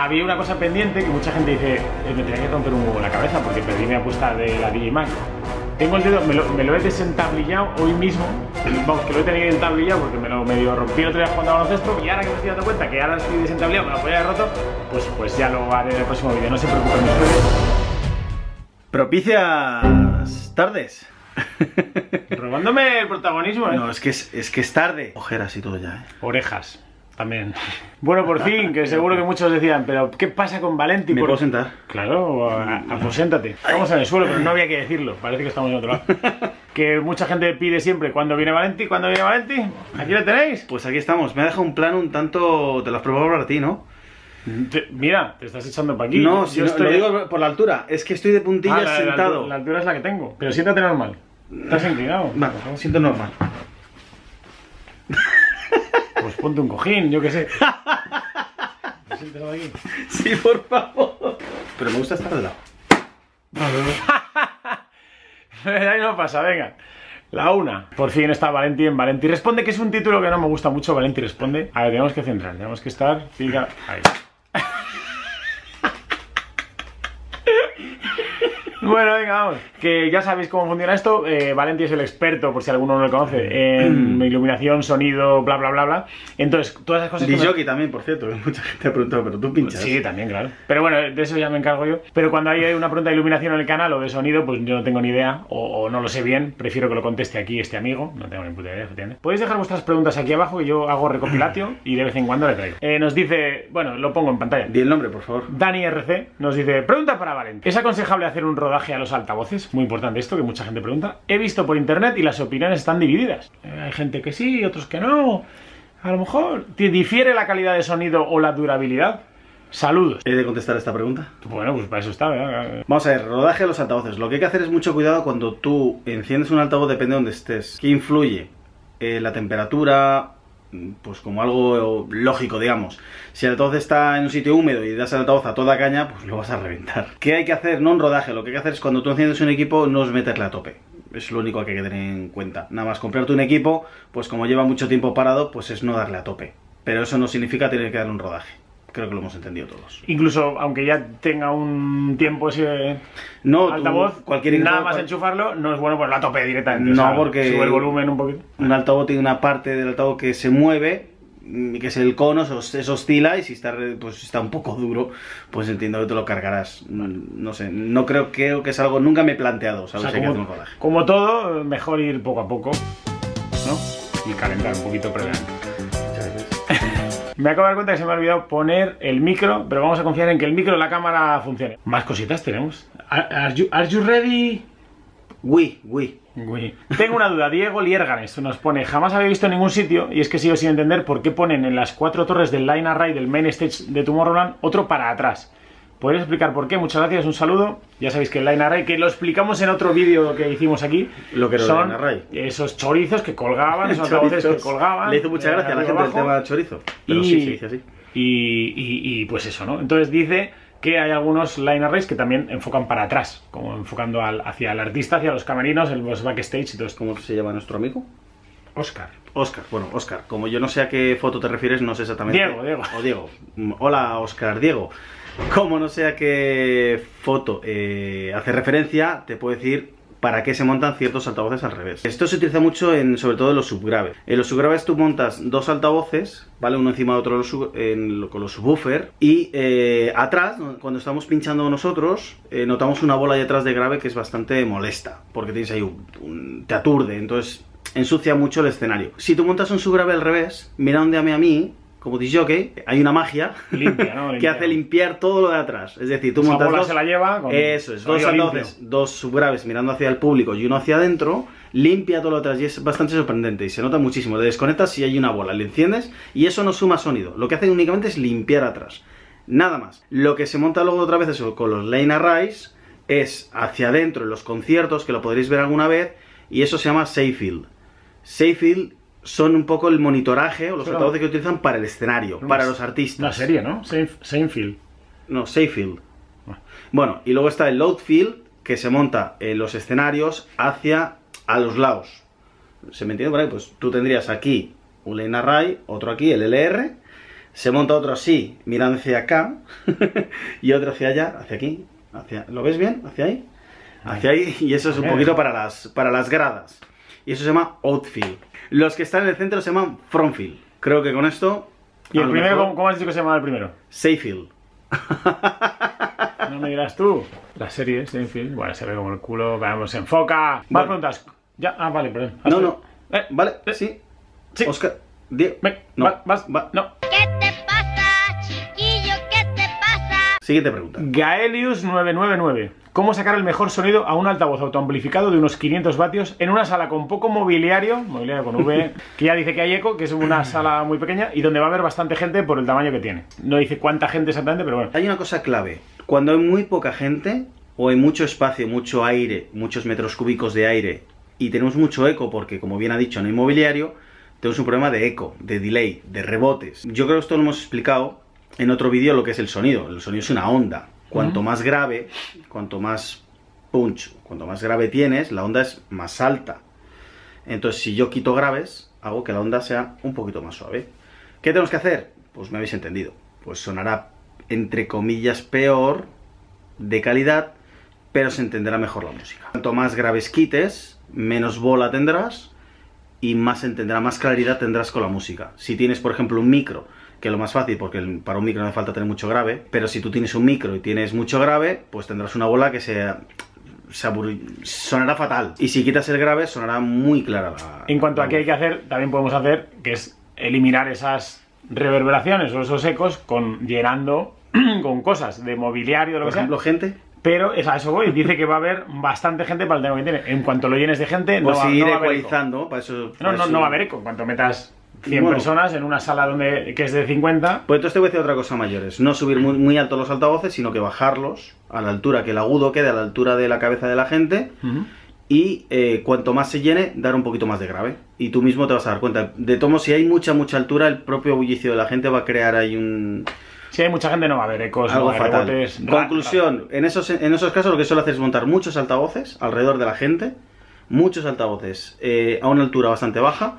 Había una cosa pendiente que mucha gente dice, me tenía que romper un huevo la cabeza porque perdí mi apuesta de la DJ Mac. Tengo el dedo, me lo he desentablillado hoy mismo, vamos, que lo he tenido dentablillado porque me lo medio rompí el otro día jugando a baloncesto y ahora que me estoy dando cuenta que ahora estoy desentablillado, me lo podía haber roto, pues ya lo haré en el próximo vídeo, no se preocupen ustedes. Propicias tardes. Robándome el protagonismo, ¿eh? No, es que es tarde. Ojeras y todo ya, ¿eh? Orejas. También. Bueno, por fin, que seguro que muchos decían, pero ¿qué pasa con Valenti? ¿Me puedo sentar? Claro, aposéntate. Vamos en el suelo, pero no había que decirlo. Parece que estamos en otro lado. Que mucha gente pide siempre, ¿cuándo viene Valenti? ¿Cuándo viene Valenti? ¿Aquí lo tenéis? Pues aquí estamos. Me ha dejado un plan un tanto... Te lo has probado para ti, ¿no? Mira, te estás echando para aquí. No, si estoy... lo digo por la altura. Es que estoy de puntillas sentado. La altura es la que tengo. Pero siéntate normal. Estás inclinado. Vale, siento normal. Pues ponte un cojín, yo qué sé. ¿Me sientes aquí? Sí, por favor. Pero me gusta estar de lado. Ahí no pasa, venga. La una. Por fin está Valenti en Valenti Responde, que es un título que no me gusta mucho, Valenti Responde. A ver, tenemos que centrar, tenemos que estar... Pica... Ahí. Bueno, venga, vamos. Que ya sabéis cómo funciona esto. Valenti es el experto, por si alguno no lo conoce, en iluminación, sonido, bla, bla, bla, bla. Entonces, todas esas cosas... Disjockey también, por cierto. Mucha gente ha preguntado, pero tú pinchas. Sí, también, claro. Pero bueno, de eso ya me encargo yo. Pero cuando hay una pregunta de iluminación en el canal o de sonido, pues yo no tengo ni idea o no lo sé bien. Prefiero que lo conteste aquí este amigo. No tengo ni puta idea, ¿entiendes? Podéis dejar vuestras preguntas aquí abajo, que yo hago recopilatio y de vez en cuando le traigo. Nos dice... Bueno, lo pongo en pantalla. Di el nombre, por favor. Dani RC nos dice... Pregunta para Valenti. ¿Es aconsejable hacer un rodaje a los altavoces? Muy importante esto, que mucha gente pregunta. He visto por internet y las opiniones están divididas. Hay gente que sí, otros que no. A lo mejor te difiere la calidad de sonido o la durabilidad. Saludos. ¿He de contestar esta pregunta? Bueno, pues para eso está, ¿verdad? Vamos a ver, rodaje a los altavoces. Lo que hay que hacer es mucho cuidado cuando tú enciendes un altavoz, depende de donde estés. ¿Qué influye? La temperatura... Pues como algo lógico, digamos. Si el altavoz está en un sitio húmedo y das el altavoz a toda caña, pues lo vas a reventar. ¿Qué hay que hacer? No un rodaje, lo que hay que hacer es cuando tú enciendes un equipo, no es meterle a tope. Es lo único que hay que tener en cuenta. Nada más comprarte un equipo, pues como lleva mucho tiempo parado, pues es no darle a tope. Pero eso no significa tener que darle un rodaje. Creo que lo hemos entendido todos. Incluso, aunque ya tenga un tiempo ese no, altavoz, nada más enchufarlo, no es bueno ponerlo a tope directamente. No, o sea, porque sube el volumen un poquito. Un altavoz tiene una parte del altavoz que se mueve, que es el cono, eso oscila, y si está, pues, está un poco duro, pues entiendo que te lo cargarás. No sé, no creo que es algo... Nunca me he planteado, ¿sabes? O sea, como todo, mejor ir poco a poco, ¿no? Y calentar un poquito previamente. Me acabo de dar cuenta que se me ha olvidado poner el micro, pero vamos a confiar en que el micro y la cámara funcione. Más cositas tenemos. Are you ready? Oui. Tengo una duda. Diego Liérganes nos pone, jamás había visto en ningún sitio, y es que sigo sin entender por qué ponen en las 4 torres del line array del main stage de Tomorrowland otro para atrás. ¿Podéis explicar por qué? Muchas gracias, un saludo. Ya sabéis que el line array, que lo explicamos en otro vídeo que hicimos aquí, lo que era son line array. Esos chorizos que colgaban, esos altavoces que colgaban. Le hizo mucha gracia a la gente del tema chorizo, pero sí, se dice así. Y pues eso, ¿no? Entonces dice que hay algunos line arrays que también enfocan para atrás, como enfocando hacia el artista, hacia los camerinos, los backstage y todo esto. ¿Cómo se llama nuestro amigo? Óscar, bueno, Óscar, como yo no sé a qué foto te refieres, no sé exactamente. Diego. O Diego. Hola, Óscar, Diego. Como no sé a qué foto hace referencia, te puedo decir para qué se montan ciertos altavoces al revés. Esto se utiliza mucho sobre todo en los subgraves. En los subgraves tú montas dos altavoces, ¿vale? Uno encima de otro con los subwoofer. Y atrás, cuando estamos pinchando nosotros, notamos una bola detrás de grave que es bastante molesta, porque tienes ahí te aturde, entonces ensucia mucho el escenario. Si tú montas un subgrave al revés, mira donde ame a mí, como disjockey, hay una magia limpia, ¿no? Que hace limpiar todo lo de atrás. Es decir, tú montas bola se la lleva con eso es, dos subgraves mirando hacia el público y uno hacia adentro, limpia todo lo de atrás y es bastante sorprendente y se nota muchísimo. Te desconectas si hay una bola, le enciendes y eso no suma sonido. Lo que hace únicamente es limpiar atrás. Nada más. Lo que se monta luego otra vez eso, con los line arrays es hacia adentro en los conciertos, que lo podréis ver alguna vez, y eso se llama Safefield. Safefield son un poco el monitoraje o los altavoces que utilizan para el escenario, para los artistas. La serie, ¿no? Seinfeld. No, Safefield. Bueno, y luego está el Loadfield, que se monta en los escenarios a los lados. ¿Se me entiende por ahí? Pues tú tendrías aquí un line array, otro aquí, el LR, se monta otro así, mirando hacia acá, y otro hacia allá, hacia aquí, hacia... ¿Lo ves bien? Hacia ahí. Hacia ahí, y eso es un poquito para las gradas. Y eso se llama outfield. Los que están en el centro se llaman frontfield. Creo que con esto... ¿Y el primero, cómo has dicho que se llama el primero? Safefield. No me dirás tú. La serie Safefield, bueno, se ve como el culo, vamos, se enfoca. Más preguntas. Ya, ah, vale, perdón. No, no. Vale, sí. Sí. Oscar, Diego. No, vas, no. Siguiente pregunta. Gaelius999. ¿Cómo sacar el mejor sonido a un altavoz autoamplificado de unos 500 vatios en una sala con poco mobiliario, mobiliario con V, que ya dice que hay eco, que es una sala muy pequeña y donde va a haber bastante gente por el tamaño que tiene? No dice cuánta gente exactamente, pero bueno. Hay una cosa clave. Cuando hay muy poca gente o hay mucho espacio, mucho aire, muchos metros cúbicos de aire y tenemos mucho eco porque, como bien ha dicho, no hay mobiliario, tenemos un problema de eco, de delay, de rebotes. Yo creo que esto lo hemos explicado en otro vídeo, lo que es el sonido. El sonido es una onda. Cuanto más grave, cuanto más punch, cuanto más grave tienes, la onda es más alta. Entonces, si yo quito graves, hago que la onda sea un poquito más suave. ¿Qué tenemos que hacer? Pues me habéis entendido. Pues sonará, entre comillas, peor de calidad, pero se entenderá mejor la música. Cuanto más graves quites, menos bola tendrás y más entenderá, más claridad tendrás con la música. Si tienes, por ejemplo, un micro, que es lo más fácil, porque para un micro no hace falta tener mucho grave, pero si tú tienes un micro y tienes mucho grave, pues tendrás una bola que sonará fatal. Y si quitas el grave, sonará muy clara la... En cuanto a qué hay que hacer, también podemos hacer, que es eliminar esas reverberaciones o esos ecos llenando con cosas de mobiliario, de lo que sea. Por ejemplo, gente... Pero a eso voy, dice que va a haber bastante gente para el tema que tiene. En cuanto lo llenes de gente, pues no va a haber eco. No va a haber eco. En cuanto metas 100 personas en una sala que es de 50... Pues entonces te voy a decir otra cosa mayor, es no subir muy, muy alto los altavoces, sino que bajarlos a la altura, que el agudo quede a la altura de la cabeza de la gente. Y cuanto más se llene, dar un poquito más de grave. Y tú mismo te vas a dar cuenta. De tomo, si hay mucha altura, el propio bullicio de la gente va a crear ahí un... Si hay mucha gente no va a haber ecos, algo fatal. Rebotes. Conclusión, en esos casos lo que suelo hacer es montar muchos altavoces alrededor de la gente, muchos altavoces a una altura bastante baja,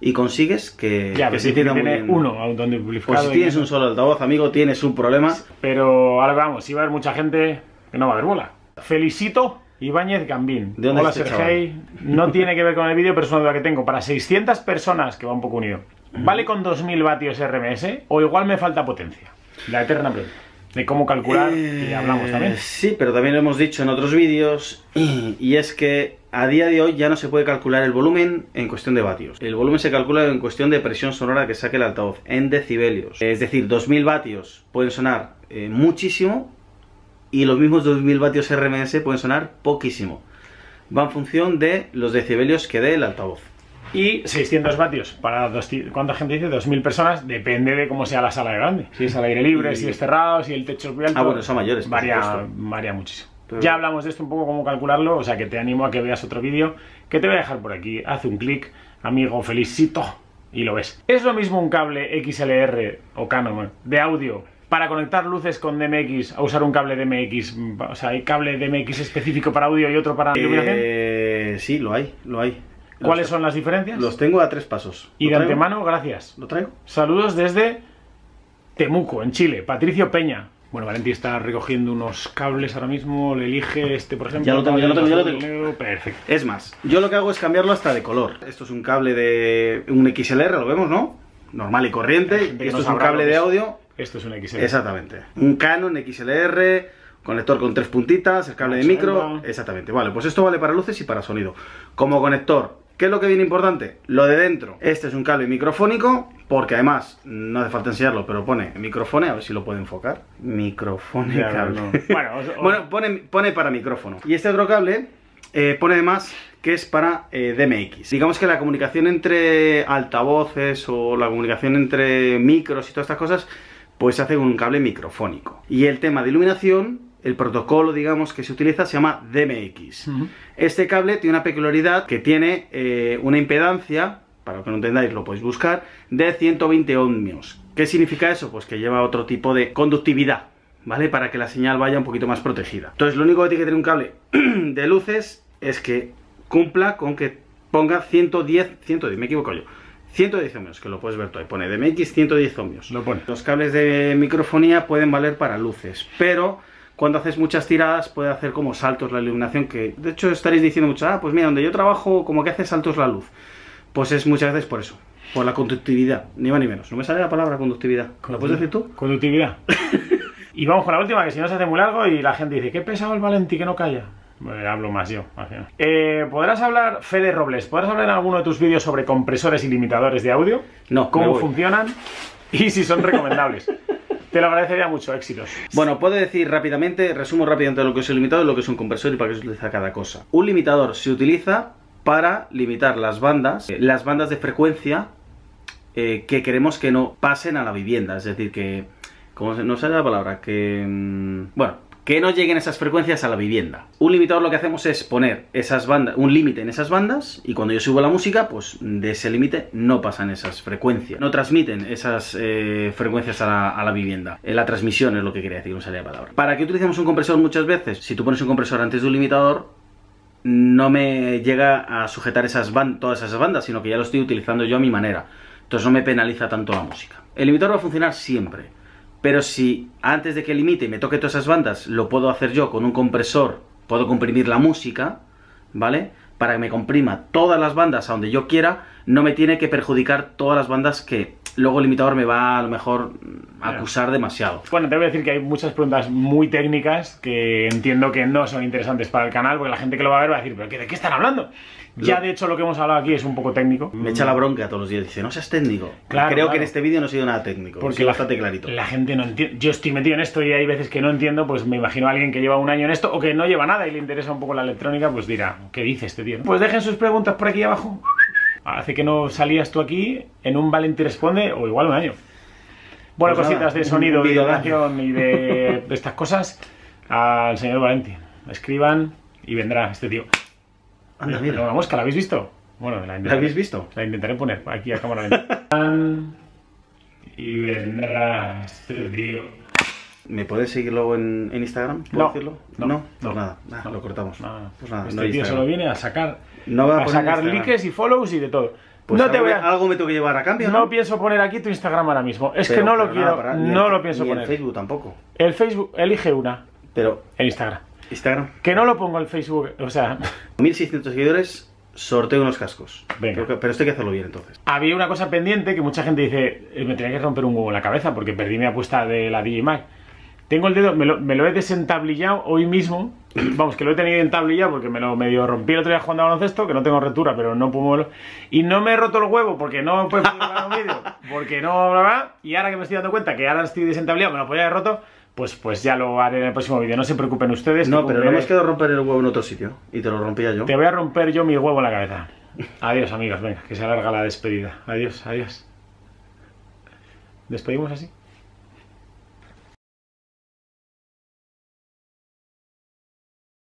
y consigues que... Ya, que se entienda muy bien. Uno autoamplificado. Pues si tienes un solo altavoz, amigo, tienes un problema. Pero ahora vamos, si va a haber mucha gente, no va a haber bola. Felicito Ibáñez Gambín. ¿De dónde? Hola, Sergei. No tiene que ver con el vídeo, pero es una duda que tengo. Para 600 personas, que va un poco unido, ¿vale con 2000 vatios RMS o igual me falta potencia? La eterna pregunta de cómo calcular, y hablamos también. Sí, pero también lo hemos dicho en otros vídeos, y es que a día de hoy ya no se puede calcular el volumen en cuestión de vatios. El volumen se calcula en cuestión de presión sonora que saque el altavoz, en decibelios. Es decir, 2000 vatios pueden sonar muchísimo, y los mismos 2000 vatios RMS pueden sonar poquísimo. Va en función de los decibelios que dé el altavoz. Y 600 vatios para... ¿Cuánta gente dice? 2000 personas. Depende de cómo sea la sala de grande. Si es al aire libre, si es cerrado, si el techo es muy alto. Ah, bueno, son mayores. Varía muchísimo. Pero... Ya hablamos de esto un poco, cómo calcularlo. O sea que te animo a que veas otro vídeo que te voy a dejar por aquí. Haz un clic, amigo, felicito, y lo ves. ¿Es lo mismo un cable XLR o Canon de audio para conectar luces con DMX a usar un cable DMX? O sea, ¿hay cable DMX específico para audio y otro para iluminación? Sí, lo hay. ¿Cuáles son las diferencias? Los tengo a 3 pasos. Y de antemano, gracias. ¿Lo traigo? Saludos desde Temuco, en Chile. Patricio Peña. Bueno, Valenti está recogiendo unos cables ahora mismo. Le elige este, por ejemplo. Ya lo tengo. Perfecto. Es más, yo lo que hago es cambiarlo hasta de color. Esto es un cable de... un XLR, lo vemos, ¿no? Normal y corriente. Y esto es un cable de audio. Esto es un XLR. Exactamente. Un Canon XLR... Conector con 3 puntitas, el cable de micro. Exactamente, vale, pues esto vale para luces y para sonido. Como conector, ¿qué es lo que viene importante? Lo de dentro. Este es un cable microfónico, porque además, no hace falta enseñarlo, pero pone micrófono, a ver si lo puede enfocar. Micrófono, cable. Bueno, pone para micrófono. Y este otro cable pone además que es para DMX. Digamos que la comunicación entre altavoces o la comunicación entre micros y todas estas cosas, pues se hace con un cable microfónico. Y el tema de iluminación... El protocolo, digamos, que se utiliza se llama DMX. Este cable tiene una peculiaridad que tiene una impedancia, para lo que no entendáis lo podéis buscar, de 120 ohmios. ¿Qué significa eso? Pues que lleva otro tipo de conductividad, ¿vale? Para que la señal vaya un poquito más protegida. Entonces lo único que tiene que tener un cable de luces es que cumpla con que ponga 110, me he equivocado yo, 110 ohmios, que lo puedes ver tú ahí, pone DMX 110 ohmios. Lo pone. Los cables de microfonía pueden valer para luces, pero cuando haces muchas tiradas puede hacer como saltos la iluminación, que de hecho estaréis diciendo mucho, ah, pues mira, donde yo trabajo como que hace saltos la luz. Pues es muchas veces por eso, por la conductividad, ni más ni menos. No me sale la palabra conductividad. ¿La puedes decir tú? Conductividad. Y vamos con la última, que si no se hace muy largo y la gente dice, qué pesado el Valenti, que no calla. Bueno, hablo más yo, al final. ¿Podrás hablar, Fede Robles, podrás hablar en alguno de tus vídeos sobre compresores y limitadores de audio? No. ¿Cómo funcionan? Y si son recomendables. Te lo agradecería mucho, éxitos. Bueno, puedo decir rápidamente, resumo rápidamente lo que es un limitador, lo que es un compresor y para qué se utiliza cada cosa. Un limitador se utiliza para limitar las bandas de frecuencia que queremos que no pasen a la vivienda. Es decir, que... ¿cómo se, no sale la palabra? Que... bueno... que no lleguen esas frecuencias a la vivienda. Un limitador lo que hacemos es poner esas bandas, un límite en esas bandas, y cuando yo subo la música, pues de ese límite no pasan esas frecuencias, no transmiten esas frecuencias a la vivienda. La transmisión es lo que quería decir, no salía la palabra. ¿Para qué utilizamos un compresor muchas veces? Si tú pones un compresor antes de un limitador, no me llega a sujetar todas esas bandas, sino que ya lo estoy utilizando yo a mi manera. Entonces no me penaliza tanto la música. El limitador va a funcionar siempre. Pero si antes de que limite me toque todas esas bandas, lo puedo hacer yo con un compresor, puedo comprimir la música, ¿vale? Para que me comprima todas las bandas a donde yo quiera, no me tiene que perjudicar todas las bandas que luego el limitador me va a lo mejor a acusar demasiado. Bueno, te voy a decir que hay muchas preguntas muy técnicas que entiendo que no son interesantes para el canal, porque la gente que lo va a ver va a decir, ¿pero de qué están hablando? Ya de hecho lo que hemos hablado aquí es un poco técnico. Me echa la bronca todos los días, dice, no seas técnico. Claro, creo que en este vídeo no ha sido nada técnico, porque bastante clarito. La gente no entiende, yo estoy metido en esto y hay veces que no entiendo, pues me imagino a alguien que lleva un año en esto o que no lleva nada y le interesa un poco la electrónica, pues dirá, ¿qué dice este tío? Pues dejen sus preguntas por aquí abajo. Hace que no salías tú aquí en un Valenti Responde o igual un año. Bueno, pues cositas nada, de sonido, de vibración y de estas cosas al señor Valenti. Escriban y vendrá este tío. Anda, mira. La mosca, ¿la habéis visto? Bueno, ¿la habéis visto? La intentaré poner aquí a cámara lenta. Y vendrá este tío. ¿Me puedes seguir luego en Instagram? ¿Puedo decirlo? No, pues nada, lo cortamos. Pues nada, este tío solo viene a sacar, likes y follows y de todo. Pues no te voy a... algo me tengo que llevar a cambio, ¿no? No pienso poner aquí tu Instagram ahora mismo. Es que no lo quiero, no lo pienso poner. El Facebook tampoco. El Facebook, elige una. Pero... el Instagram. Instagram. Que no lo pongo al Facebook, o sea... 1600 seguidores, sorteo unos cascos. Venga. Pero esto hay que hacerlo bien, entonces. Había una cosa pendiente que mucha gente dice, me tenía que romper un huevo en la cabeza porque perdí mi apuesta de la DJ Mac. Tengo el dedo, me lo he desentablillado hoy mismo. Vamos, que lo he tenido entablillado porque me lo medio rompí el otro día jugando a baloncesto, que no tengo rotura, pero no puedo moverlo. Y no me he roto el huevo porque no puedo grabar un vídeo, porque no... bla, bla. Y ahora que me estoy dando cuenta que ahora estoy desentablillado, me lo podía haber roto. Pues ya lo haré en el próximo vídeo, no se preocupen ustedes. No, pero no me has quedado romper el huevo en otro sitio y te lo rompía yo. Te voy a romper yo mi huevo en la cabeza. Adiós, amigos, venga, que se alarga la despedida. Adiós, adiós. ¿Despedimos así?